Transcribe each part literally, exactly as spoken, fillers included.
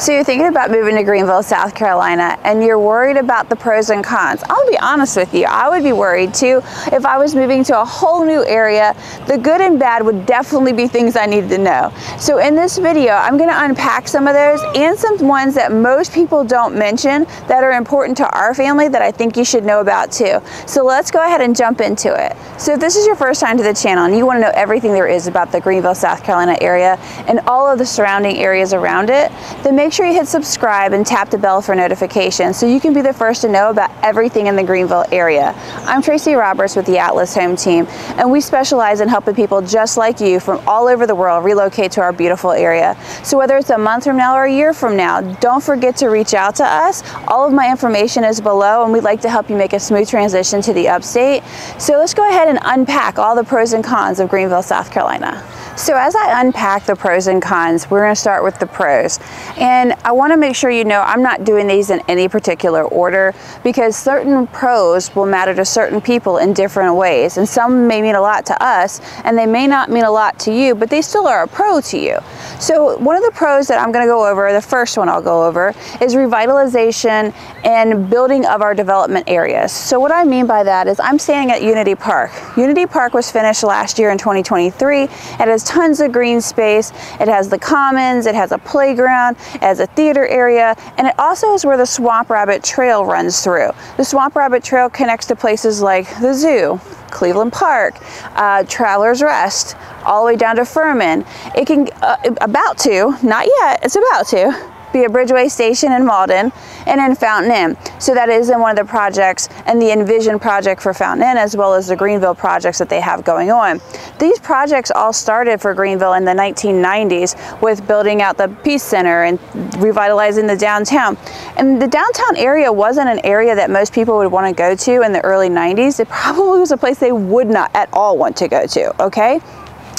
So you're thinking about moving to Greenville, South Carolina, and you're worried about the pros and cons. I'll be honest with you, I would be worried too. If I was moving to a whole new area, the good and bad would definitely be things I needed to know. So in this video, I'm gonna unpack some of those and some ones that most people don't mention that are important to our family that I think you should know about too. So let's go ahead and jump into it. So if this is your first time to the channel and you wanna know everything there is about the Greenville, South Carolina area and all of the surrounding areas around it, then make sure you hit subscribe and tap the bell for notifications so you can be the first to know about everything in the Greenville area. I'm Tracy Roberts with the Atlas Home Team, and we specialize in helping people just like you from all over the world relocate to our beautiful area. So whether it's a month from now or a year from now, don't forget to reach out to us. All of my information is below, and we'd like to help you make a smooth transition to the upstate. So let's go ahead and unpack all the pros and cons of Greenville, South Carolina. So as I unpack the pros and cons, we're going to start with the pros. And I want to make sure you know I'm not doing these in any particular order, because certain pros will matter to certain people in different ways. And some may mean a lot to us, and they may not mean a lot to you, but they still are a pro to you. So one of the pros that I'm going to go over, the first one I'll go over, is revitalization and building of our development areas. So what I mean by that is I'm standing at Unity Park. Unity Park was finished last year in twenty twenty-three. It has tons of green space. It has the commons, it has a playground, it has a theater area, and it also is where the Swamp Rabbit Trail runs through. The Swamp Rabbit Trail connects to places like the zoo, Cleveland Park, uh, Travelers Rest, all the way down to Furman. It can, uh, about to, not yet, it's about to, be a Bridgeway station in Malden and in Fountain Inn. So that is in one of the projects, and the Envision project for Fountain Inn, as well as the Greenville projects that they have going on. These projects all started for Greenville in the nineteen nineties with building out the Peace Center and revitalizing the downtown. And the downtown area wasn't an area that most people would want to go to in the early nineties. It probably was a place they would not at all want to go to, okay?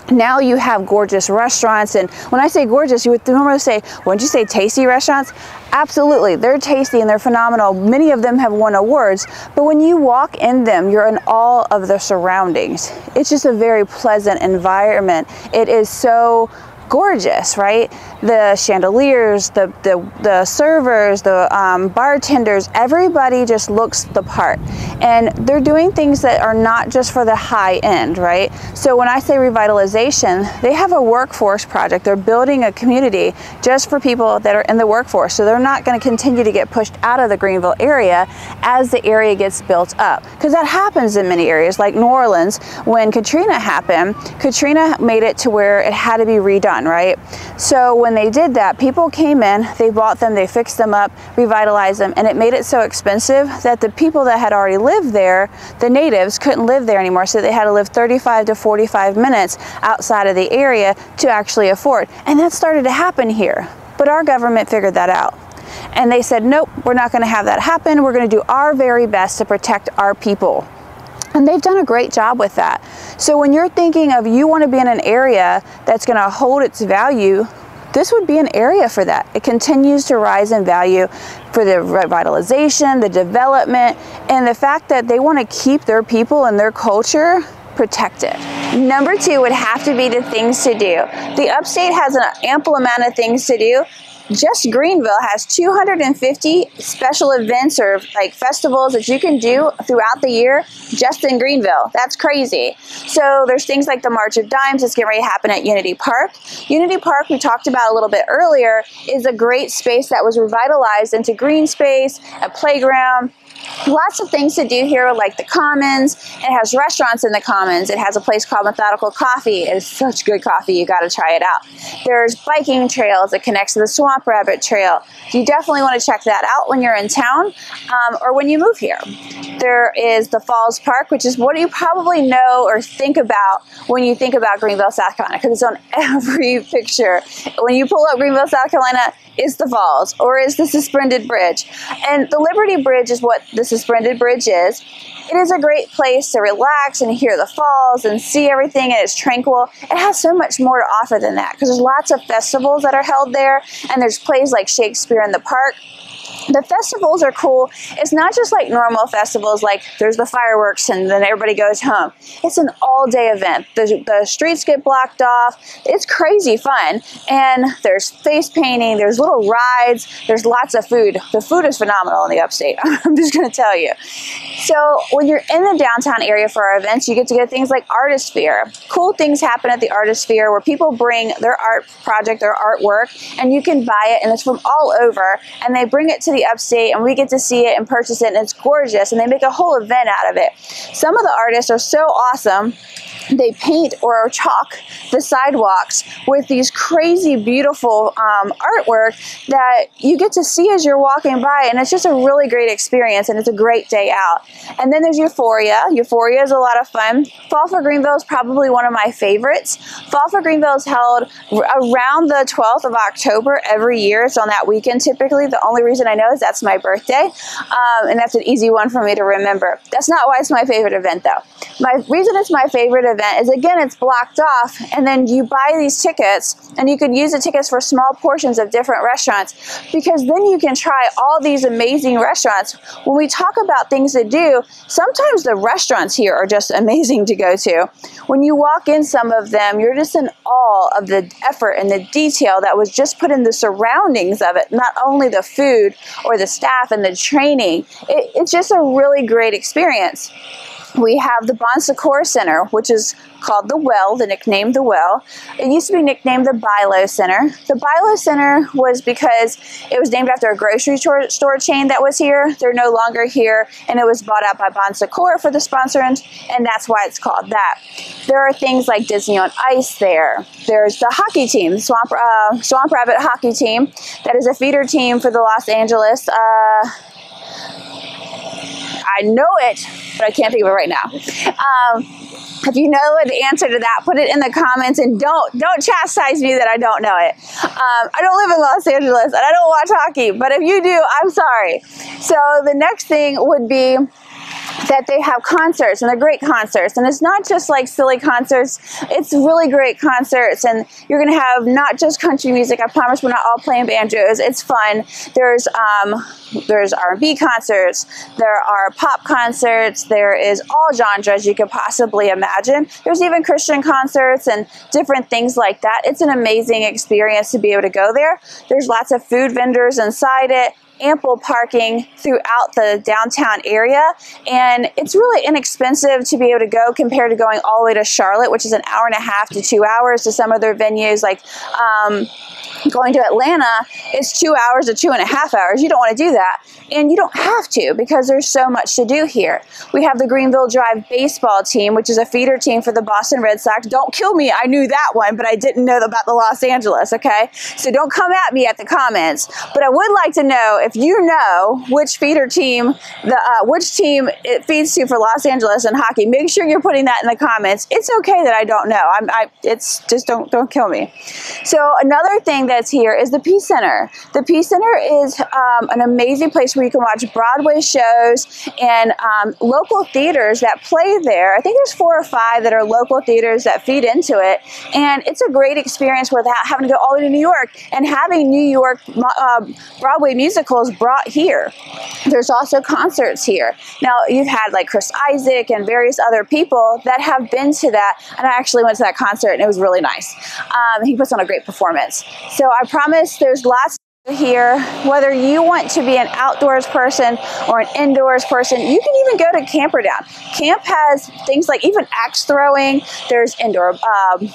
Now you have gorgeous restaurants, and when I say gorgeous, you would normally say, wouldn't you say tasty restaurants? Absolutely, they're tasty and they're phenomenal. Many of them have won awards, but when you walk in them, you're in awe of the surroundings. It's just a very pleasant environment. It is so gorgeous, right? The chandeliers, the the, the servers, the um, bartenders, everybody just looks the part. And they're doing things that are not just for the high end, right? So when I say revitalization, they have a workforce project. They're building a community just for people that are in the workforce. So they're not going to continue to get pushed out of the Greenville area as the area gets built up. Because that happens in many areas, like New Orleans. When Katrina happened, Katrina made it to where it had to be redone. Right? So when they did that, people came in, they bought them, they fixed them up, revitalized them, and it made it so expensive that the people that had already lived there, the natives, couldn't live there anymore. So they had to live thirty-five to forty-five minutes outside of the area to actually afford. And that started to happen here. But our government figured that out. And they said, nope, we're not going to have that happen. We're going to do our very best to protect our people. And they've done a great job with that. So when you're thinking of you want to be in an area that's going to hold its value, this would be an area for that. It continues to rise in value for the revitalization, the development, and the fact that they want to keep their people and their culture protected. Number two would have to be the things to do. The upstate has an ample amount of things to do. Just Greenville has two hundred fifty special events or like festivals that you can do throughout the year just in Greenville. That's crazy. So there's things like the March of Dimes that's getting ready to happen at Unity Park. Unity Park, we talked about a little bit earlier, is a great space that was revitalized into green space, a playground, lots of things to do here, like the commons. It has restaurants in the commons. It has a place called Methodical Coffee. It's such good coffee, you gotta try it out. There's biking trails that connects to the Swamp Rabbit Trail. You definitely want to check that out when you're in town um, or when you move here. There is the Falls Park, which is what you probably know or think about when you think about Greenville, South Carolina, because it's on every picture. When you pull up Greenville, South Carolina, is the falls, or is the suspended bridge. And the Liberty Bridge is what the suspended bridge is. It is a great place to relax and hear the falls and see everything, and it's tranquil. It has so much more to offer than that, because there's lots of festivals that are held there, and there's plays like Shakespeare in the Park. The festivals are cool. It's not just like normal festivals, like there's the fireworks and then everybody goes home. It's an all-day event. The, the streets get blocked off. It's crazy fun. And there's face painting. There's little rides. There's lots of food. The food is phenomenal in the upstate. I'm just going to tell you. So when you're in the downtown area for our events, you get to get things like Artisphere. Cool things happen at the Artisphere where people bring their art project, their artwork, and you can buy it. And it's from all over. And they bring it to the upstate and we get to see it and purchase it, and it's gorgeous, and they make a whole event out of it. Some of the artists are so awesome. They paint or chalk the sidewalks with these crazy beautiful um, artwork that you get to see as you're walking by, and it's just a really great experience, and it's a great day out. And then there's Euphoria. Euphoria is a lot of fun. Fall for Greenville is probably one of my favorites. Fall for Greenville is held around the twelfth of October every year. It's on that weekend typically. The only reason I know is that's my birthday, um, and that's an easy one for me to remember. That's not why it's my favorite event though. My reason it's my favorite event is, again, it's blocked off, and then you buy these tickets and you could use the tickets for small portions of different restaurants, because then you can try all these amazing restaurants. When we talk about things to do, sometimes the restaurants here are just amazing to go to. When you walk in some of them, you're just in awe of the effort and the detail that was just put in the surroundings of it, not only the food or the staff and the training. It, it's just a really great experience. We have the Bon Secours Center, which is called The Well, the nickname The Well. It used to be nicknamed the Bilo Center. The Bilo Center was because it was named after a grocery store chain that was here. They're no longer here, and it was bought out by Bon Secours for the sponsorship, and that's why it's called that. There are things like Disney on Ice there. There's the hockey team, the Swamp, uh, Swamp Rabbit hockey team. That is a feeder team for the Los Angeles. Uh, I know it, but I can't think of it right now. Um, if you know the answer to that, put it in the comments, and don't don't chastise me that I don't know it. Um, I don't live in Los Angeles, and I don't watch hockey, but if you do, I'm sorry. So the next thing would be that they have concerts, and they're great concerts, and it's not just like silly concerts, it's really great concerts, and you're gonna have not just country music. I promise we're not all playing banjos. It's fun. There's um, there's R and B concerts, there are pop concerts, there is all genres you could possibly imagine. There's even Christian concerts and different things like that. It's an amazing experience to be able to go there. There's lots of food vendors inside it, ample parking throughout the downtown area, and it's really inexpensive to be able to go compared to going all the way to Charlotte, which is an hour and a half to two hours to some other venues. Like um, going to Atlanta, it's two hours to two and a half hours. You don't want to do that, and you don't have to, because there's so much to do here. We have the Greenville Drive baseball team, which is a feeder team for the Boston Red Sox. Don't kill me, I knew that one, but I didn't know about the Los Angeles, okay? So don't come at me at the comments, but I would like to know if If you know which feeder team, the uh, which team it feeds to for Los Angeles and hockey, make sure you're putting that in the comments. It's okay that I don't know. I'm, I, it's just don't don't kill me. So another thing that's here is the Peace Center. The Peace Center is um, an amazing place where you can watch Broadway shows and um, local theaters that play there. I think there's four or five that are local theaters that feed into it, and it's a great experience without having to go all the way to New York and having New York uh, Broadway musicals brought here. There's also concerts here. Now, you've had like Chris Isaac and various other people that have been to that, and I actually went to that concert and it was really nice. Um, he puts on a great performance. So I promise there's lots here, whether you want to be an outdoors person or an indoors person. You can even go to Camperdown. Camp has things like even axe throwing, there's indoor um,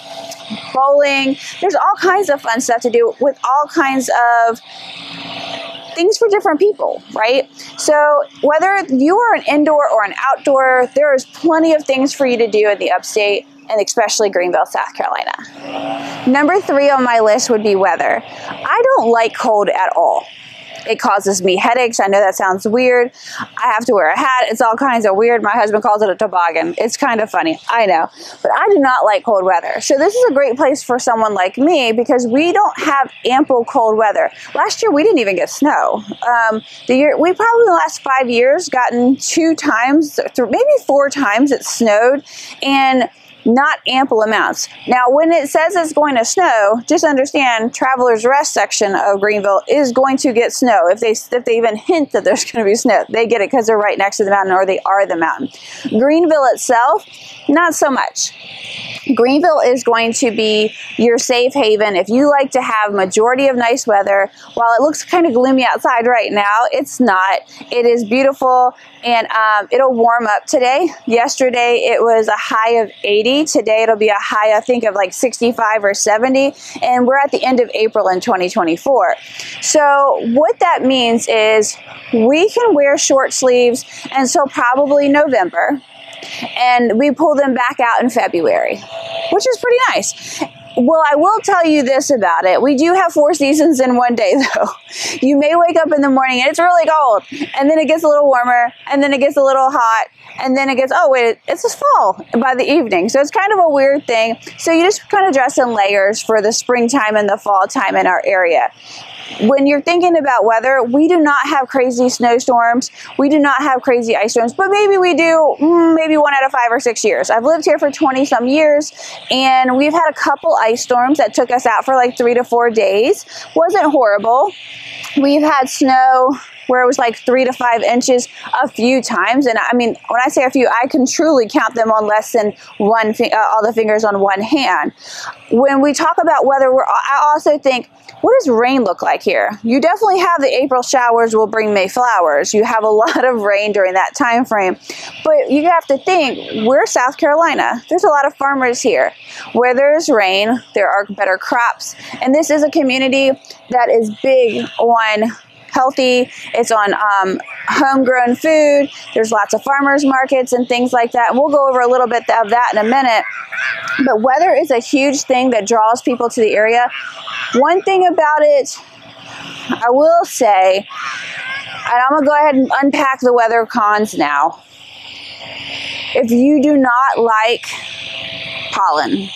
bowling, there's all kinds of fun stuff to do with all kinds of things for different people, right? So whether you are an indoor or an outdoor, there is plenty of things for you to do in the upstate, and especially Greenville, South Carolina. Number three on my list would be weather. I don't like cold at all. It causes me headaches. I know that sounds weird. I have to wear a hat. It's all kinds of weird. My husband calls it a toboggan. It's kind of funny. I know. But I do not like cold weather. So this is a great place for someone like me, because we don't have ample cold weather. Last year, we didn't even get snow. Um, the year we probably in the last five years gotten two times, maybe four times it snowed. And not ample amounts. Now, when it says it's going to snow, just understand Travelers Rest section of Greenville is going to get snow. If they, if they even hint that there's going to be snow, they get it because they're right next to the mountain, or they are the mountain. Greenville itself, not so much. Greenville is going to be your safe haven if you like to have majority of nice weather. While it looks kind of gloomy outside right now, it's not. It is beautiful, and um, it'll warm up today. Yesterday it was a high of eighty. Today it'll be a high, I think, of like sixty-five or seventy, and we're at the end of April in twenty twenty-four. So what that means is we can wear short sleeves until probably November, and we pull them back out in February, which is pretty nice. Well, I will tell you this about it. We do have four seasons in one day, though. You may wake up in the morning and it's really cold, and then it gets a little warmer, and then it gets a little hot, and then it gets, oh wait, it's just fall by the evening. So it's kind of a weird thing. So you just kind of dress in layers for the springtime and the fall time in our area. When you're thinking about weather, we do not have crazy snowstorms. We do not have crazy ice storms, but maybe we do, maybe one out of five or six years. I've lived here for twenty some years, and we've had a couple ice storms that took us out for like three to four days. Wasn't horrible. We've had snow where it was like three to five inches a few times. And I mean, when I say a few, I can truly count them on less than one, uh, all the fingers on one hand. When we talk about weather, we're, I also think, what does rain look like here? You definitely have the April showers will bring May flowers. You have a lot of rain during that time frame. But you have to think, we're South Carolina. There's a lot of farmers here. Where there's rain, there are better crops. And this is a community that is big on healthy, it's on um, homegrown food. There's lots of farmers markets and things like that. And we'll go over a little bit of that in a minute. But weather is a huge thing that draws people to the area. One thing about it, I will say, and I'm gonna go ahead and unpack the weather cons now. If you do not like pollen,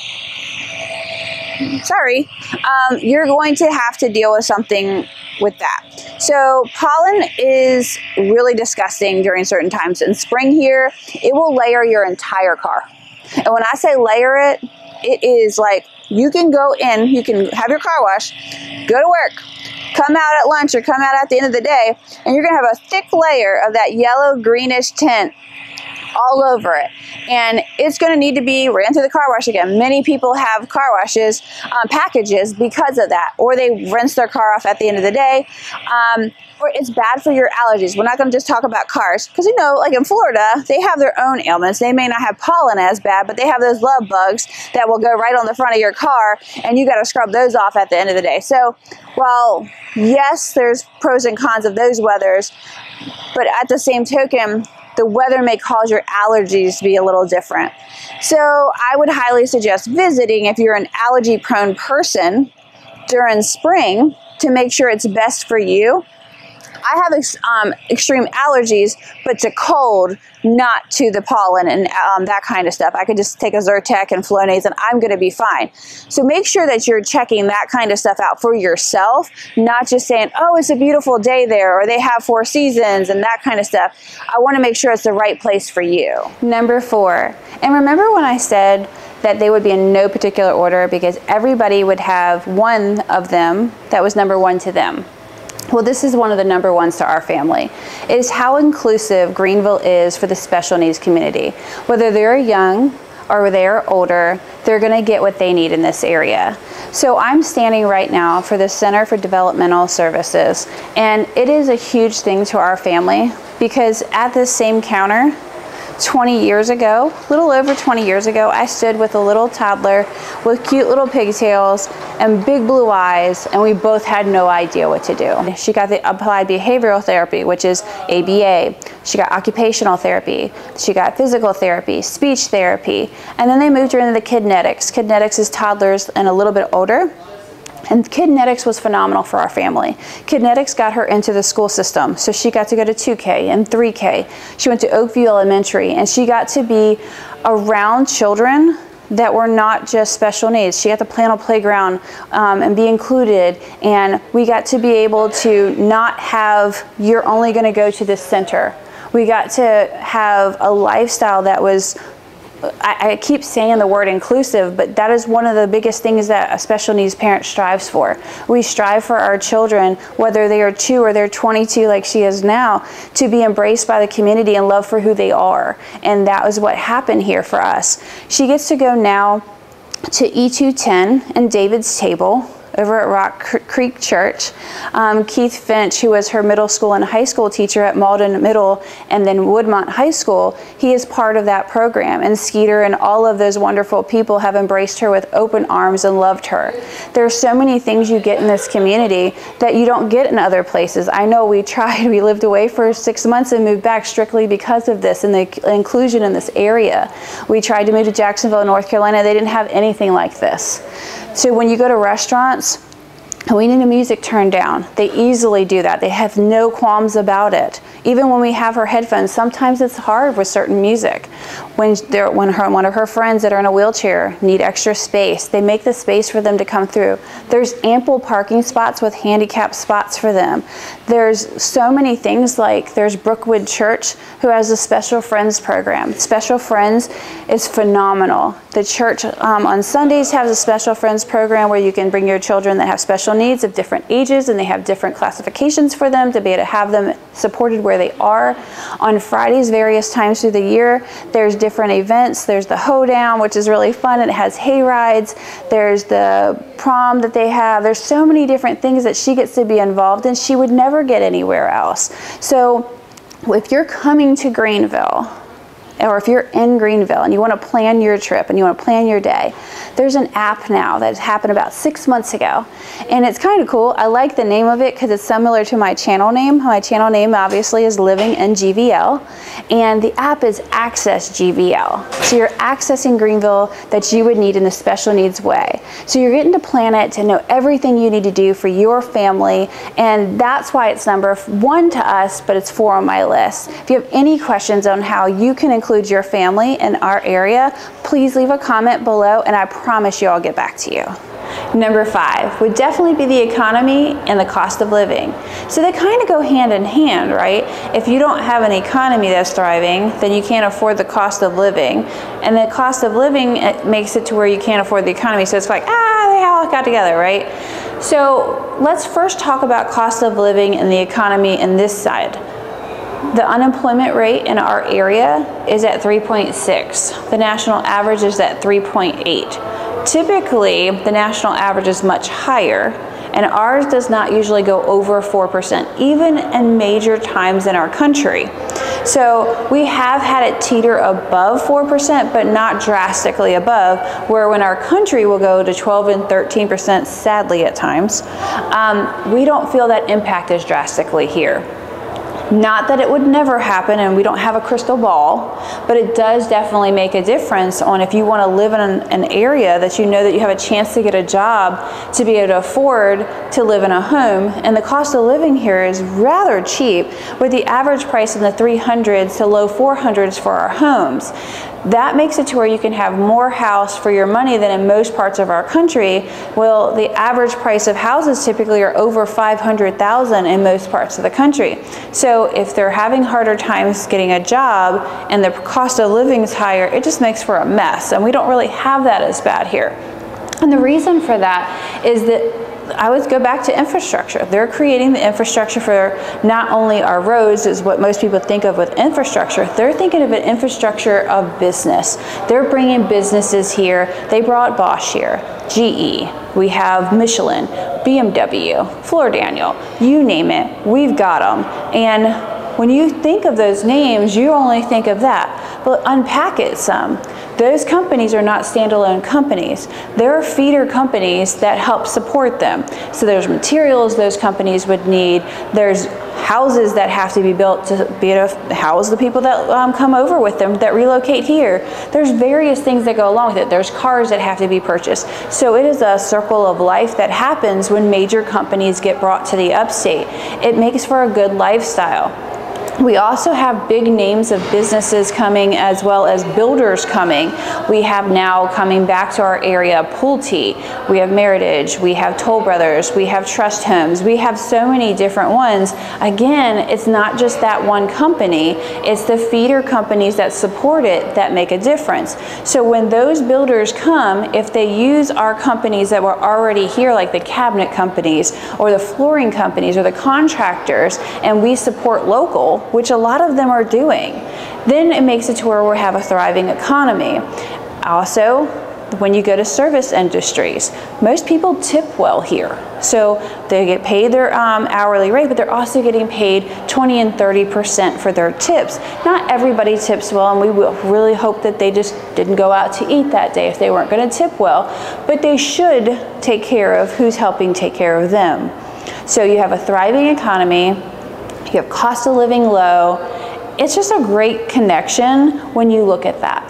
sorry, um, you're going to have to deal with something with that. So pollen is really disgusting during certain times. In spring here, it will layer your entire car. And when I say layer it, it is like you can go in, you can have your car washed, go to work, come out at lunch or come out at the end of the day, and you're gonna have a thick layer of that yellow greenish tint all over it. And it's going to need to be ran through the car wash again. Many people have car washes, um, packages because of that, or they rinse their car off at the end of the day. Um, or it's bad for your allergies. We're not going to just talk about cars because, you know, like in Florida, they have their own ailments. They may not have pollen as bad, but they have those love bugs that will go right on the front of your car, and you got to scrub those off at the end of the day. So while, yes, there's pros and cons of those weathers, but at the same token, the weather may cause your allergies to be a little different. So I would highly suggest visiting if you're an allergy prone person during spring to make sure it's best for you. I have ex um, extreme allergies, but to cold, not to the pollen and um, that kind of stuff. I could just take a Zyrtec and Flonase and I'm going to be fine. So make sure that you're checking that kind of stuff out for yourself, not just saying, oh, it's a beautiful day there, or they have four seasons and that kind of stuff. I want to make sure it's the right place for you. Number four, and remember when I said that they would be in no particular order because everybody would have one of them that was number one to them. Well, this is one of the number ones to our family. It is how inclusive Greenville is for the special needs community. Whether they're young or they're older, they're gonna get what they need in this area. So I'm standing right now for the Center for Developmental Services, and it is a huge thing to our family because at this same counter, twenty years ago, a little over twenty years ago, I stood with a little toddler with cute little pigtails and big blue eyes, and we both had no idea what to do. She got the applied behavioral therapy, which is A B A. She got occupational therapy. She got physical therapy, speech therapy, and then they moved her into the Kidnetics. Kidnetics is toddlers and a little bit older. And Kidnetics was phenomenal for our family. Kidnetics got her into the school system, so she got to go to two K and three K. She went to Oakview Elementary, and she got to be around children that were not just special needs. She got to play on a playground um, and be included, and we got to be able to not have, you're only gonna go to this center. We got to have a lifestyle that was I, I keep saying the word inclusive, but that is one of the biggest things that a special needs parent strives for. We strive for our children, whether they are two or they're twenty-two like she is now, to be embraced by the community and loved for who they are. And that was what happened here for us. She gets to go now to E two ten and David's Table over at Rock Creek Church. Um, Keith Finch, who was her middle school and high school teacher at Malden Middle and then Woodmont High School, he is part of that program. And Skeeter and all of those wonderful people have embraced her with open arms and loved her. There are so many things you get in this community that you don't get in other places. I know we tried, we lived away for six months and moved back strictly because of this and the inclusion in this area. We tried to move to Jacksonville, North Carolina. They didn't have anything like this. So when you go to restaurants, we need a music turned down. They easily do that. They have no qualms about it. Even when we have her headphones, sometimes it's hard with certain music. When, when her, one of her friends that are in a wheelchair need extra space, they make the space for them to come through. There's ample parking spots with handicapped spots for them. There's so many things, like there's Brookwood Church, who has a Special Friends program. Special Friends is phenomenal. The church um, on Sundays has a Special Friends program where you can bring your children that have special needs of different ages, and they have different classifications for them to be able to have them supported where they are. On Fridays, various times through the year, there's different events. There's the hoedown, which is really fun, and it has hay rides. There's the prom that they have. There's so many different things that she gets to be involved in. She would never get anywhere else. So if you're coming to Greenville, or if you're in Greenville and you want to plan your trip and you want to plan your day, there's an app now that happened about six months ago. And it's kind of cool. I like the name of it because it's similar to my channel name. My channel name obviously is Living in G V L. And the app is Access G V L. So you're accessing Greenville that you would need in a special needs way. So you're getting to plan it, to know everything you need to do for your family. And that's why it's number one to us, but it's four on my list. If you have any questions on how you can include your family in our area, please leave a comment below and I promise you I'll get back to you. Number five would definitely be the economy and the cost of living. So they kind of go hand in hand, right? If you don't have an economy that's thriving, then you can't afford the cost of living. And the cost of living, it makes it to where you can't afford the economy. So it's like, ah, they all got together, right? So let's first talk about cost of living and the economy in this side. The unemployment rate in our area is at three point six. The national average is at three point eight. Typically, the national average is much higher, and ours does not usually go over four percent, even in major times in our country. So we have had it teeter above four percent, but not drastically above, where when our country will go to twelve and thirteen percent, sadly at times, um, we don't feel that impact as drastically here. Not that it would never happen, and we don't have a crystal ball, but it does definitely make a difference on if you want to live in an, an area that you know that you have a chance to get a job, to be able to afford to live in a home. And the cost of living here is rather cheap, with the average price in the three hundreds to low four hundreds for our homes. That makes it to where you can have more house for your money than in most parts of our country. Well, the average price of houses typically are over five hundred thousand in most parts of the country. So if they're having harder times getting a job and the cost of living is higher, it just makes for a mess. And we don't really have that as bad here. And the reason for that is that I would go back to infrastructure. They're creating the infrastructure for not only our roads, is what most people think of with infrastructure. They're thinking of an infrastructure of business. They're bringing businesses here. They brought Bosch here, G E. We have Michelin, B M W, Floor Daniel, you name it, we've got them. And when you think of those names, you only think of that, but unpack it some. Those companies are not standalone companies. There are feeder companies that help support them. So there's materials those companies would need. There's houses that have to be built to be able to house the people that um, come over with them, that relocate here. There's various things that go along with it. There's cars that have to be purchased. So it is a circle of life that happens when major companies get brought to the upstate. It makes for a good lifestyle. We also have big names of businesses coming as well as builders coming. We have now coming back to our area Pulte, we have Meritage, we have Toll Brothers, we have Trust Homes, we have so many different ones. Again, it's not just that one company, it's the feeder companies that support it that make a difference. So when those builders come, if they use our companies that were already here, like the cabinet companies or the flooring companies or the contractors, and we support local, which a lot of them are doing, then it makes it to where we have a thriving economy. Also, when you go to service industries, most people tip well here. So they get paid their um, hourly rate, but they're also getting paid twenty and thirty percent for their tips. Not everybody tips well, and we will really hope that they just didn't go out to eat that day if they weren't going to tip well, but they should take care of who's helping take care of them. So you have a thriving economy, you have cost of living low. It's just a great connection when you look at that.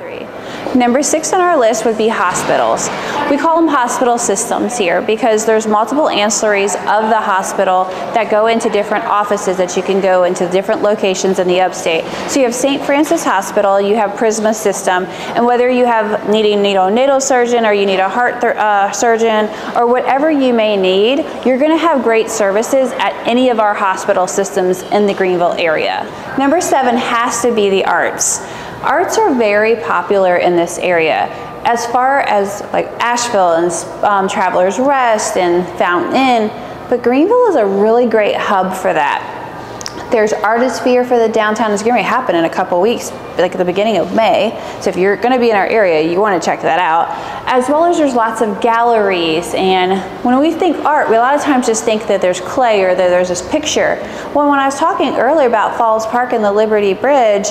Number six on our list would be hospitals. We call them hospital systems here because there's multiple ancillaries of the hospital that go into different offices that you can go into different locations in the upstate. So you have Saint Francis Hospital, you have Prisma System, and whether you have needing neonatal surgeon or you need a heart uh, surgeon or whatever you may need, you're gonna have great services at any of our hospital systems in the Greenville area. Number seven has to be the arts. Arts are very popular in this area. As far as like Asheville and um, Travelers Rest and Fountain Inn, but Greenville is a really great hub for that. There's Artisphere for the downtown. It's going to happen in a couple weeks, like at the beginning of May. So if you're going to be in our area, you want to check that out. As well as there's lots of galleries. And when we think art, we a lot of times just think that there's clay or that there's this picture. Well, when I was talking earlier about Falls Park and the Liberty Bridge,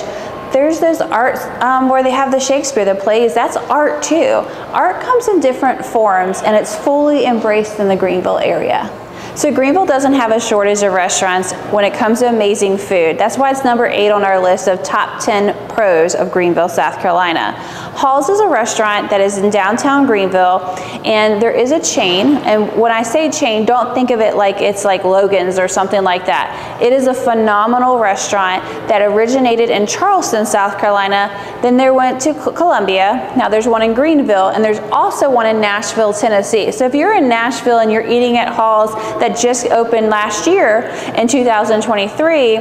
there's those arts um, where they have the Shakespeare, the plays, that's art too. Art comes in different forms and it's fully embraced in the Greenville area. So Greenville doesn't have a shortage of restaurants when it comes to amazing food. That's why it's number eight on our list of top ten pros of Greenville, South Carolina. Hall's is a restaurant that is in downtown Greenville, and there is a chain. And when I say chain, don't think of it like it's like Logan's or something like that. It is a phenomenal restaurant that originated in Charleston, South Carolina. Then they went to Columbia. Now there's one in Greenville, and there's also one in Nashville, Tennessee. So if you're in Nashville and you're eating at Hall's, that just opened last year in two thousand twenty-three,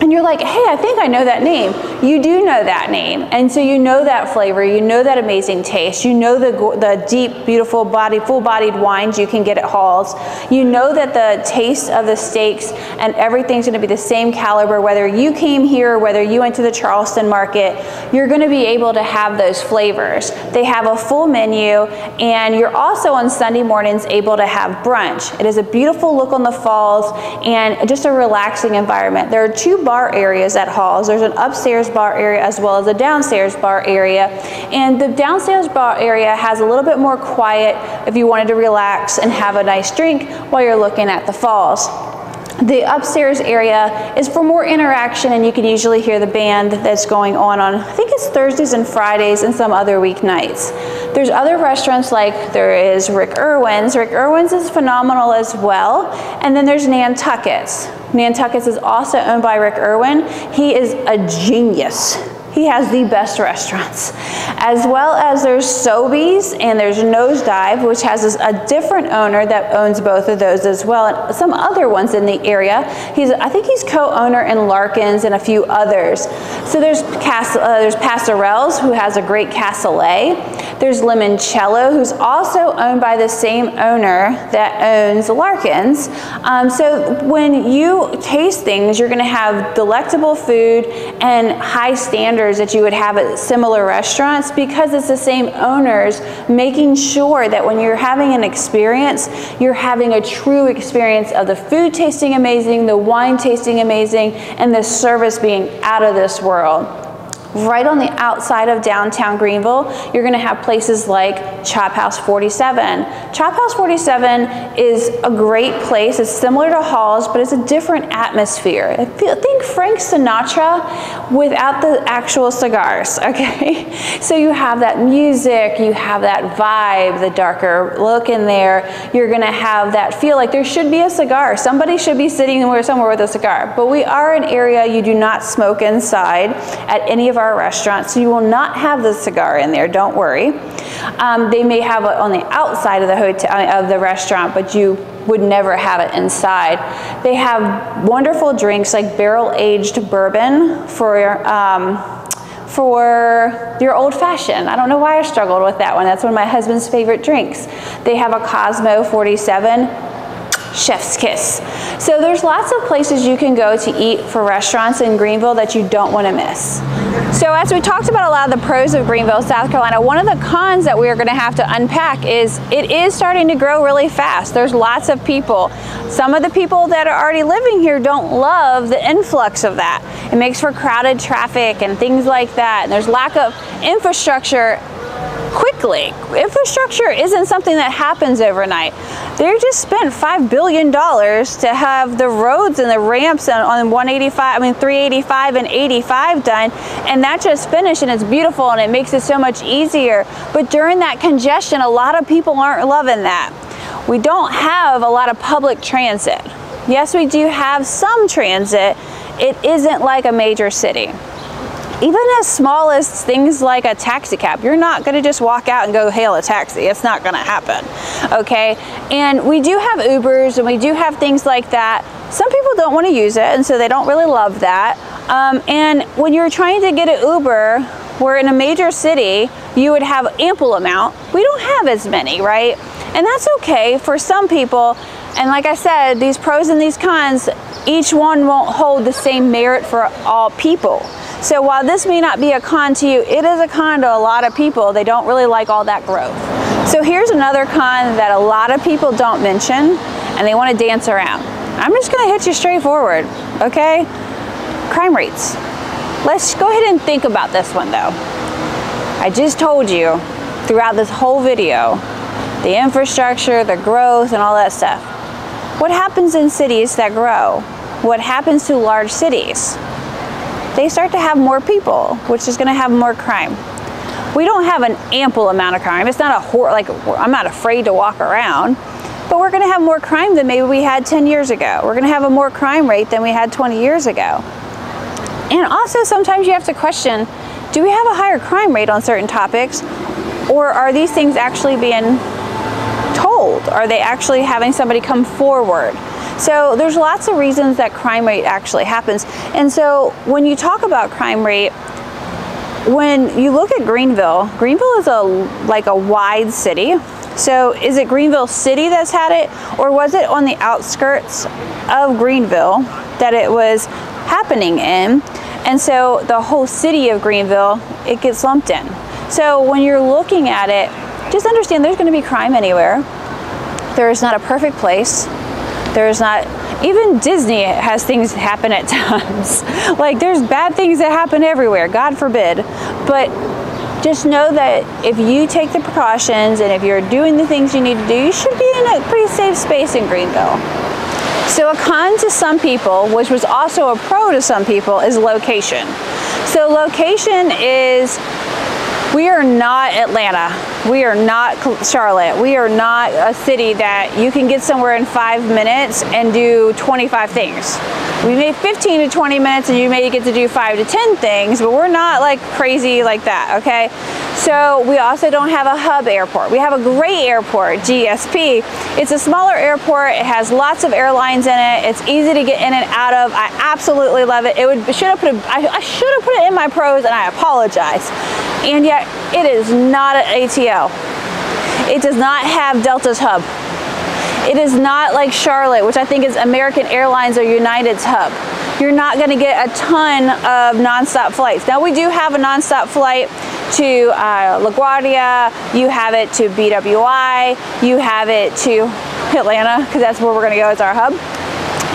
and you're like, hey, I think I know that name. You do know that name, and so you know that flavor, you know that amazing taste, you know the, the deep, beautiful body, full-bodied wines you can get at Hall's. You know that the taste of the steaks and everything's gonna be the same caliber, whether you came here, whether you went to the Charleston market, you're gonna be able to have those flavors. They have a full menu, and you're also on Sunday mornings able to have brunch. It is a beautiful look on the falls and just a relaxing environment. There are two bar areas at Hall's. There's an upstairs bar area as well as a downstairs bar area, and the downstairs bar area has a little bit more quiet if you wanted to relax and have a nice drink while you're looking at the falls. The upstairs area is for more interaction, and you can usually hear the band that's going on on, I think it's Thursdays and Fridays and some other weeknights. There's other restaurants like there is Rick Irwin's. Rick Irwin's is phenomenal as well. And then there's Nantucket's. Nantucket's is also owned by Rick Irwin. He is a genius. He has the best restaurants. As well as there's Sobey's and there's Nosedive, which has a different owner that owns both of those as well, and some other ones in the area. He's, I think he's co-owner in Larkin's and a few others. So there's, Cas uh, there's Passerelle's, who has a great cassoulet. There's Limoncello, who's also owned by the same owner that owns Larkin's. Um, so when you taste things, you're gonna have delectable food and high standards that you would have at similar restaurants, because it's the same owners making sure that when you're having an experience, you're having a true experience of the food tasting amazing, the wine tasting amazing, and the service being out of this world. Right on the outside of downtown Greenville, you're going to have places like Chop House forty-seven. Chop House forty-seven is a great place. It's similar to Hall's, but it's a different atmosphere. I think Frank Sinatra without the actual cigars, okay? So you have that music, you have that vibe, the darker look in there. You're going to have that feel like there should be a cigar. Somebody should be sitting somewhere with a cigar. But we are an area you do not smoke inside at any of our restaurants, so you will not have the cigar in there, don't worry. Um, they may have it on the outside of the hotel, of the restaurant, but you would never have it inside. They have wonderful drinks like barrel-aged bourbon for um, for your old-fashioned. I don't know why I struggled with that one. That's one of my husband's favorite drinks. They have a Cosmo forty-seven, Chef's Kiss. So there's lots of places you can go to eat for restaurants in Greenville that you don't want to miss. So as we talked about a lot of the pros of Greenville, South Carolina, one of the cons that we are going to have to unpack is it is starting to grow really fast. There's lots of people. Some of the people that are already living here don't love the influx of that. It makes for crowded traffic and things like that. And there's lack of infrastructure quickly. Infrastructure isn't something that happens overnight. They just spent five billion dollars to have the roads and the ramps on one eighty-five, I mean three eighty-five and eighty-five done, and that just finished, and it's beautiful and it makes it so much easier. But during that congestion, a lot of people aren't loving that. We don't have a lot of public transit. Yes, we do have some transit. It isn't like a major city. Even as small as things like a taxi cab, you're not going to just walk out and go hail a taxi. It's not going to happen, okay? And we do have Ubers and we do have things like that. Some people don't want to use it, and so they don't really love that. Um, and when you're trying to get an Uber, where in a major city, you would have ample amount. We don't have as many, right? And that's okay for some people. And like I said, these pros and these cons, each one won't hold the same merit for all people. So while this may not be a con to you, it is a con to a lot of people. They don't really like all that growth. So here's another con that a lot of people don't mention, and they want to dance around. I'm just going to hit you straight forward, okay? Crime rates. Let's go ahead and think about this one though. I just told you throughout this whole video, the infrastructure, the growth, and all that stuff. What happens in cities that grow? What happens to large cities? They start to have more people, which is going to have more crime. We don't have an ample amount of crime. It's not a hor like I'm not afraid to walk around, but we're going to have more crime than maybe we had ten years ago. We're going to have a more crime rate than we had twenty years ago. And also sometimes you have to question, do we have a higher crime rate on certain topics, or are these things actually being told? Are they actually having somebody come forward? So there's lots of reasons that crime rate actually happens. And so when you talk about crime rate, when you look at Greenville, Greenville is a like a wide city. So is it Greenville City that's had it, or was it on the outskirts of Greenville that it was happening in? And so the whole city of Greenville, it gets lumped in. So when you're looking at it, just understand there's going to be crime anywhere. There is not a perfect place. There's not, even Disney has things happen at times. Like there's bad things that happen everywhere, God forbid. But just know that if you take the precautions and if you're doing the things you need to do, you should be in a pretty safe space in Greenville. So a con to some people, which was also a pro to some people, is location. So location is, we are not Atlanta. We are not Charlotte. We are not a city that you can get somewhere in five minutes and do twenty-five things. We made fifteen to twenty minutes and you may get to do five to ten things, but we're not like crazy like that, okay? So we also don't have a hub airport. We have a great airport, G S P. It's a smaller airport. It has lots of airlines in it. It's easy to get in and out of. I absolutely love it. It would, should have put a, I, I should have put it in my pros and I apologize. And yet it is not an A T L. It does not have Delta's hub. It is not like Charlotte, which I think is American Airlines or United's hub. You're not gonna get a ton of nonstop flights. Now we do have a nonstop flight to uh, LaGuardia, you have it to B W I, you have it to Atlanta, because that's where we're gonna go as our hub.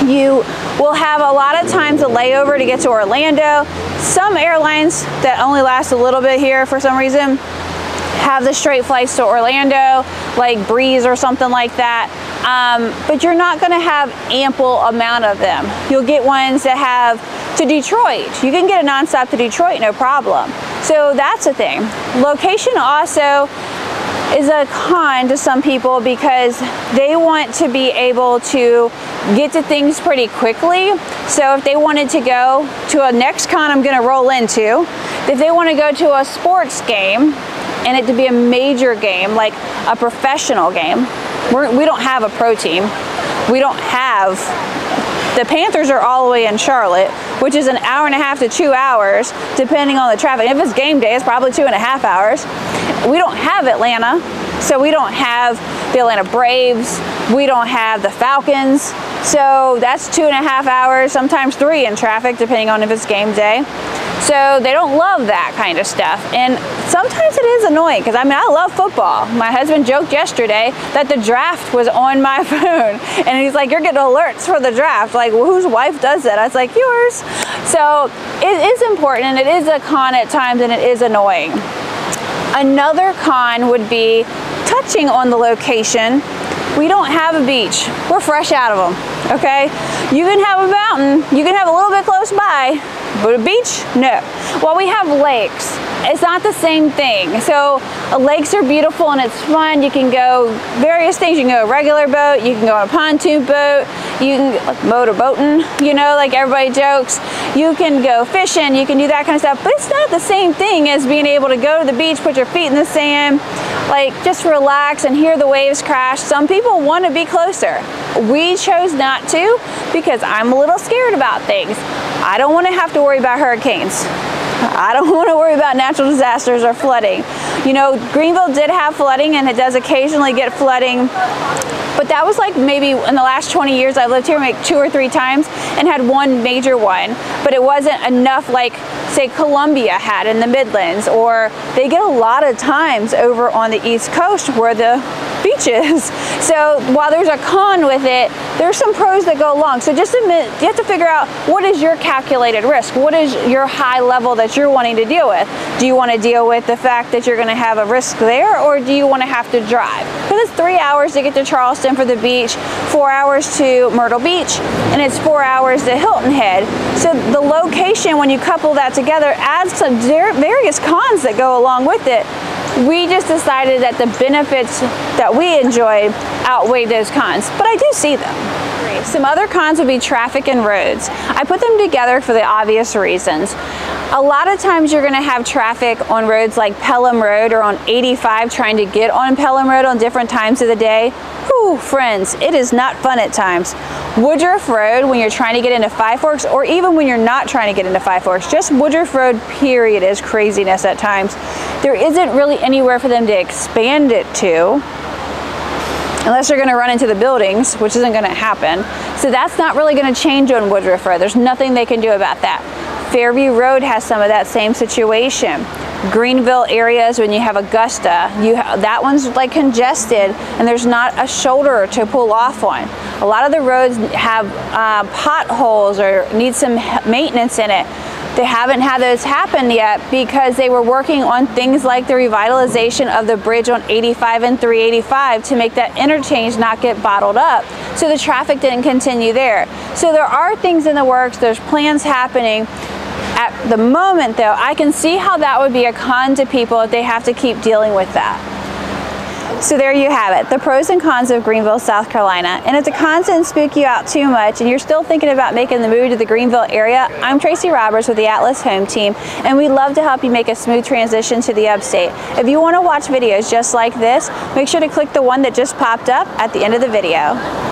You We'll have a lot of time to lay over to get to Orlando. Some airlines that only last a little bit here for some reason have the straight flights to Orlando, like Breeze or something like that. Um, but you're not gonna have ample amount of them. You'll get ones that have to Detroit. You can get a nonstop to Detroit, no problem. So that's a thing. Location also is a con to some people because they want to be able to get to things pretty quickly. So if they wanted to go to a next con I'm gonna roll into, if they wanna go to a sports game and it to be a major game, like a professional game, We're, we don't have a pro team. We don't have, the Panthers are all the way in Charlotte, which is an hour and a half to two hours, depending on the traffic. If it's game day, it's probably two and a half hours. We don't have Atlanta, so we don't have the Atlanta Braves. We don't have the Falcons. So that's two and a half hours, sometimes three in traffic, depending on if it's game day. So they don't love that kind of stuff. And sometimes it is annoying because I mean, I love football. My husband joked yesterday that the draft was on my phone. And he's like, you're getting alerts for the draft. Like, well, whose wife does that? I was like, yours. So it is important and it is a con at times and it is annoying. Another con would be touching on the location. We don't have a beach. We're fresh out of them, okay? You can have a mountain. You can have a little bit close by, but a beach, no. Well, we have lakes. It's not the same thing. So lakes are beautiful and it's fun. You can go various things. You can go a regular boat. You can go on a pontoon boat. You can like, motor boating, you know, like everybody jokes. You can go fishing. You can do that kind of stuff. But it's not the same thing as being able to go to the beach, put your feet in the sand, like just relax and hear the waves crash. Some people want to be closer. We chose not to because I'm a little scared about things. I don't want to have to worry about hurricanes. I don't want to worry about natural disasters or flooding. You know, Greenville did have flooding and it does occasionally get flooding, but that was like maybe in the last twenty years I've lived here, like two or three times and had one major one, but it wasn't enough like say Columbia had in the Midlands, or they get a lot of times over on the East Coast where the beach is. So while there's a con with it, there's some pros that go along. So just admit, you have to figure out what is your calculated risk? What is your high level that you're wanting to deal with? Do you want to deal with the fact that you're going to have a risk there, or do you want to have to drive? Because it's three hours to get to Charleston for the beach, four hours to Myrtle Beach, and it's four hours to Hilton Head. So the location, when you couple that together, adds some various cons that go along with it. We just decided that the benefits that we enjoyed outweigh those cons, but I do see them. Some other cons would be traffic and roads. I put them together for the obvious reasons. A lot of times you're gonna have traffic on roads like Pelham Road or on eighty-five trying to get on Pelham Road on different times of the day. Whew, friends, it is not fun at times. Woodruff Road, when you're trying to get into Five Forks, or even when you're not trying to get into Five Forks, just Woodruff Road period is craziness at times. There isn't really anywhere for them to expand it to, unless you're going to run into the buildings, which isn't going to happen. So that's not really going to change on Woodruff Road. There's nothing they can do about that. Fairview Road has some of that same situation. Greenville areas, when you have Augusta, you ha that one's like congested and there's not a shoulder to pull off on. A lot of the roads have uh, potholes or need some maintenance in it. They haven't had those happen yet because they were working on things like the revitalization of the bridge on eighty-five and three eighty-five to make that interchange not get bottled up, so the traffic didn't continue there. So there are things in the works, there's plans happening. At the moment though, I can see how that would be a con to people if they have to keep dealing with that. So there you have it, the pros and cons of Greenville, South Carolina. And if the cons didn't spook you out too much and you're still thinking about making the move to the Greenville area, I'm Tracy Roberts with the Atlas Home Team, and we'd love to help you make a smooth transition to the upstate. If you want to watch videos just like this, make sure to click the one that just popped up at the end of the video.